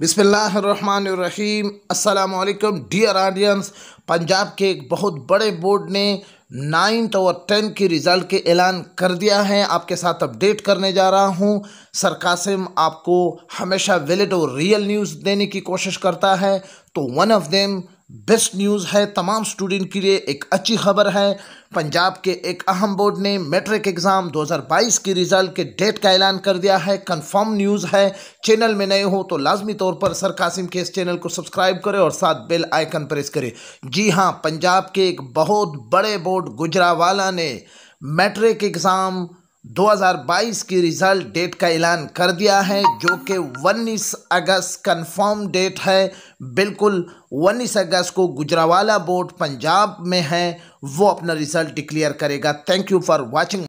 बिस्मिल्लाहिर्रहमानिर्रहीम। अस्सलामुअलैकुम dear audience. Punjab के एक बहुत बड़े बोर्ड ने 9th और 10th की रिज़ल्ट के ऐलान कर दिया है। आपके साथ अपडेट करने जा रहा हूं। सरकासिम आपको हमेशा वैलिड और रियल न्यूज़ देने की कोशिश करता है, तो one of them best news है, तमाम स्टूडेंट के लिए एक अच्छी खबर है। पंजाब के एक अहम बोर्ड ने मैट्रिक एग्ज़ाम 2022 की रिज़ल्ट के डेट का ऐलान कर दिया है। कंफर्म न्यूज़ है। चैनल में नए हो तो लाजमी तौर पर सरकासिम के इस चैनल को सब्सक्राइब करें और साथ बेल आइकन प्रेस करें। जी हाँ, पंजाब के एक बहुत बड़े बोर्ड गुजरांवाला ने मैट्रिक एग्ज़ाम 2022 की रिज़ल्ट डेट का ऐलान कर दिया है, जो कि 19 अगस्त कंफर्म डेट है। बिल्कुल 19 अगस्त को गुजरांवाला बोर्ड पंजाब में है, वो अपना रिज़ल्ट डिक्लेयर करेगा। Thank you for watching.